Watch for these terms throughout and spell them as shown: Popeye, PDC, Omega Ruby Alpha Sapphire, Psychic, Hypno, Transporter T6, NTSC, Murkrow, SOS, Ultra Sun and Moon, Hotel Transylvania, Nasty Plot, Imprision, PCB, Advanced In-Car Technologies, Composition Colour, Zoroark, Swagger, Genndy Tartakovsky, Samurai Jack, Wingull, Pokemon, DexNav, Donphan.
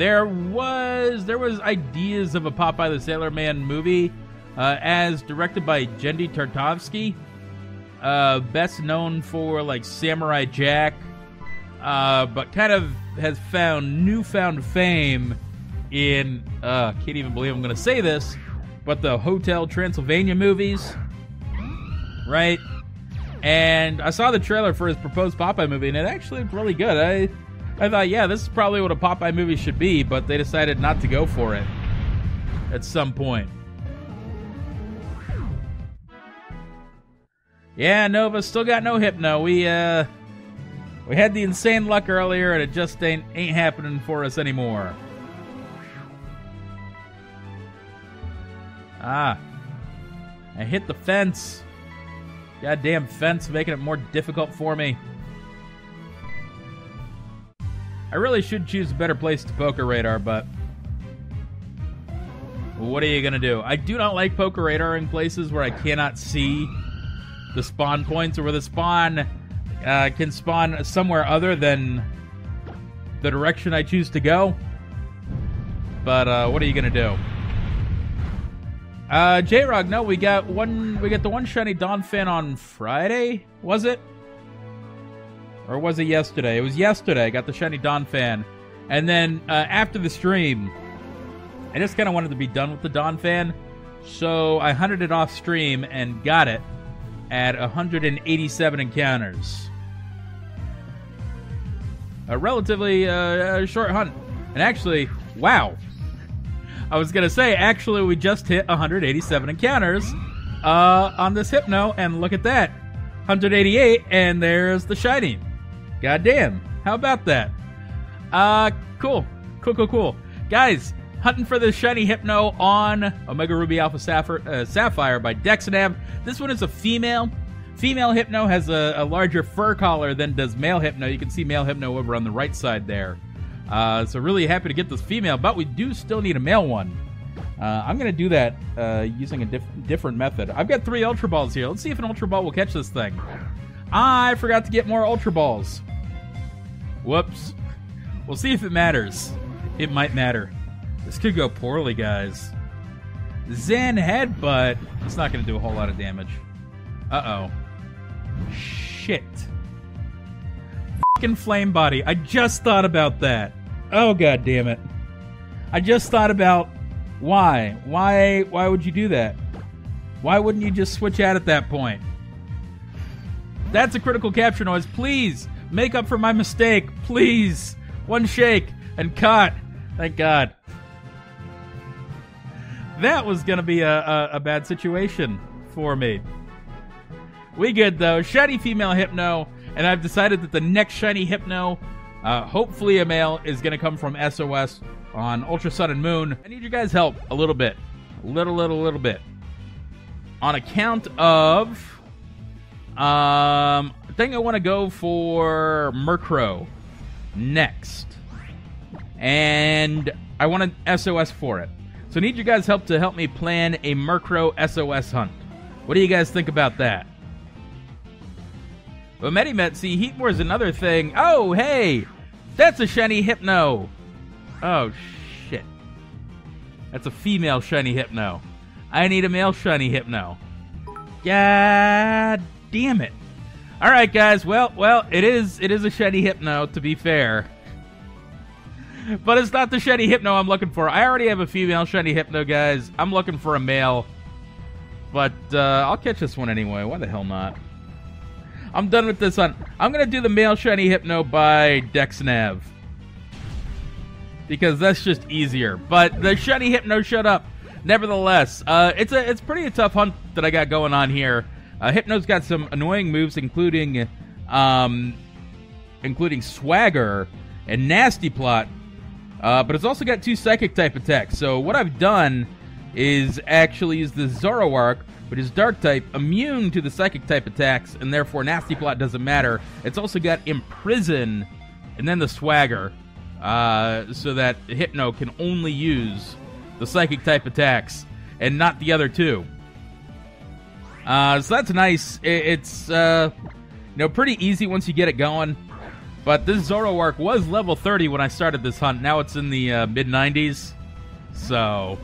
There was ideas of a Popeye the Sailor Man movie, as directed by Genndy Tartakovsky, best known for like Samurai Jack, but kind of has found newfound fame in can't even believe I'm gonna say this, but the Hotel Transylvania movies, right? And I saw the trailer for his proposed Popeye movie, and it actually looked really good. I thought, yeah, this is probably what a Popeye movie should be, but they decided not to go for it at some point. Yeah, Nova, still got no Hypno. We had the insane luck earlier, and it just ain't happening for us anymore. Ah. I hit the fence. Goddamn fence making it more difficult for me. I really should choose a better place to Poker Radar, but what are you gonna do? I do not like Poker Radar in places where I cannot see the spawn points, or where the spawn can spawn somewhere other than the direction I choose to go. But what are you gonna do? J-Rog, no, we got the one shiny Donphan on Friday, was it? Or was it yesterday? It was yesterday. I got the shiny Donphan. And then after the stream, I just kind of wanted to be done with the Donphan. So I hunted it off stream and got it at 187 encounters. A relatively short hunt. And actually, wow. I was going to say, actually, we just hit 187 encounters on this Hypno. And look at that. 188. And there's the shiny. Goddamn. How about that? Cool. Cool, cool, cool. Guys, hunting for the shiny Hypno on Omega Ruby Alpha Sapphire by DexNav. This one is a female. Female Hypno has a larger fur collar than does male Hypno. You can see male Hypno over on the right side there. So really happy to get this female, but we do still need a male one. I'm going to do that using a different method. I've got 3 Ultra Balls here. Let's see if an Ultra Ball will catch this thing. I forgot to get more Ultra Balls. Whoops. We'll see if it matters. It might matter. This could go poorly, guys. Zen Headbutt. It's not going to do a whole lot of damage. Uh-oh. Shit. F***ing Flame Body. I just thought about that. Oh, god damn it. I just thought about... Why would you do that? Why wouldn't you just switch out at that point? That's a critical capture noise. Please make up for my mistake. Please. One shake and caught. Thank god. That was gonna be a bad situation for me. We good though. Shiny female Hypno, and I've decided that the next shiny Hypno, hopefully a male, is gonna come from SOS on Ultra Sun and Moon. I need you guys' help a little bit. A little bit. On account of... I think I want to go for Murkrow next. And I want an SOS for it. So I need you guys' help to help me plan a Murkrow SOS hunt. What do you guys think about that? Well, Medimet, see, Heatmore's is another thing. Oh, hey! That's a shiny Hypno! Oh, shit. That's a female shiny Hypno. I need a male shiny Hypno. God damn it. All right, guys. Well, it is a shiny Hypno, to be fair. But it's not the shiny Hypno I'm looking for. I already have a female shiny Hypno, guys. I'm looking for a male. But I'll catch this one anyway. Why the hell not? I'm done with this one. I'm going to do the male shiny Hypno by DexNav, because that's just easier. But the shiny Hypno showed up. Nevertheless, it's pretty a tough hunt that I got going on here. Hypno's got some annoying moves, including Swagger and Nasty Plot. But it's also got 2 Psychic type attacks. So what I've done is actually use the Zoroark, which is Dark type, immune to the Psychic type attacks, and therefore Nasty Plot doesn't matter. It's also got Imprison, and then the Swagger. So that Hypno can only use the Psychic-type attacks and not the other 2. So that's nice. It's pretty easy once you get it going. But this Zoroark was level 30 when I started this hunt. Now it's in the mid-90s. So,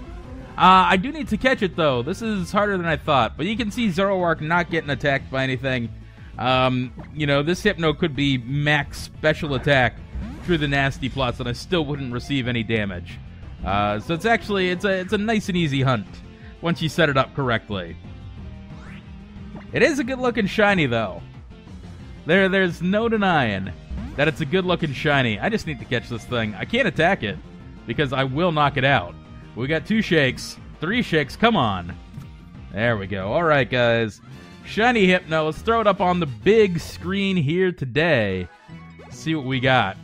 I do need to catch it, though. This is harder than I thought. But you can see Zoroark not getting attacked by anything. You know, this Hypno could be max special attack through the nasty plots, and I still wouldn't receive any damage. So it's actually, it's a nice and easy hunt once you set it up correctly. It is a good-looking shiny, though. There's no denying that it's a good-looking shiny. I just need to catch this thing. I can't attack it because I will knock it out. We got 2 shakes, 3 shakes. Come on. There we go. All right, guys. Shiny Hypno. Let's throw it up on the big screen here today. See what we got.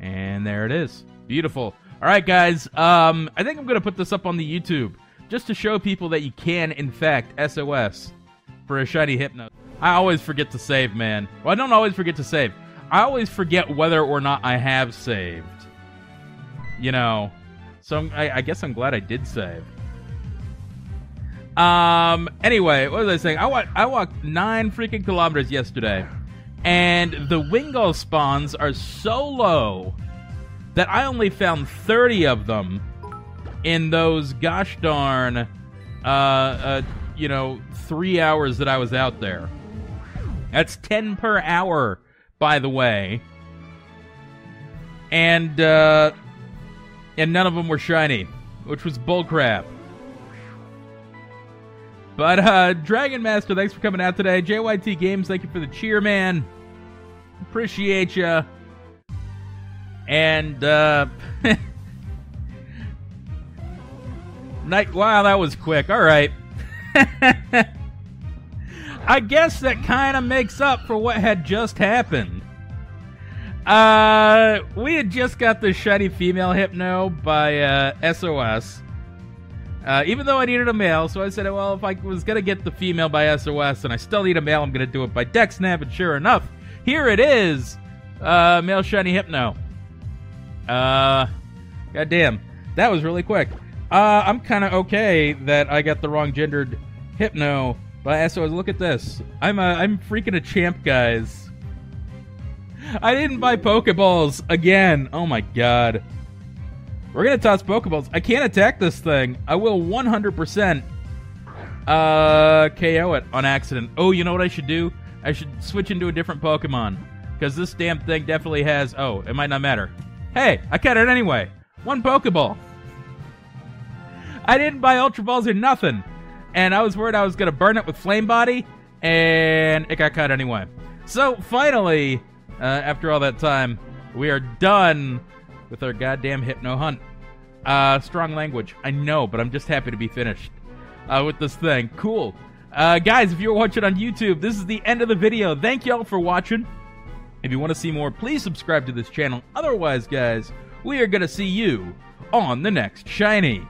And there it is. Beautiful. All right, guys. I think I'm going to put this up on the YouTube just to show people that you can, in fact, SOS for a shiny Hypno. I always forget to save, man. Well, I don't always forget to save. I always forget whether or not I have saved. You know. So I guess I'm glad I did save. Anyway, what was I saying? I walked 9 freaking kilometers yesterday. And the Wingull spawns are so low that I only found 30 of them in those gosh darn, you know, 3 hours that I was out there. That's 10 per hour, by the way. And none of them were shiny, which was bullcrap. But, Dragon Master, thanks for coming out today. JYT Games, thank you for the cheer, man. Appreciate ya. And, wow, that was quick. All right. I guess that kind of makes up for what had just happened. We had just got the shiny female Hypno by, SOS. Even though I needed a male, so I said, well, if I was going to get the female by SOS and I still need a male, I'm going to do it by DexNav, and sure enough, here it is! Male shiny Hypno. Goddamn. That was really quick. I'm kind of okay that I got the wrong gendered Hypno by SOS. Look at this. I'm freaking a champ, guys. I didn't buy Pokeballs again. Oh my god. We're going to toss Pokeballs. I can't attack this thing. I will 100% KO it on accident. Oh, you know what I should do? I should switch into a different Pokemon. Because this damn thing definitely has... Oh, it might not matter. Hey, I cut it anyway. 1 Pokeball. I didn't buy Ultra Balls or nothing. And I was worried I was going to burn it with Flame Body. And it got cut anyway. So, finally, after all that time, we are done with our goddamn Hypno hunt. Strong language. I know, but I'm just happy to be finished with this thing. Cool. Guys, if you're watching on YouTube, this is the end of the video. Thank y'all for watching. If you want to see more, please subscribe to this channel. Otherwise, guys, we are going to see you on the next shiny.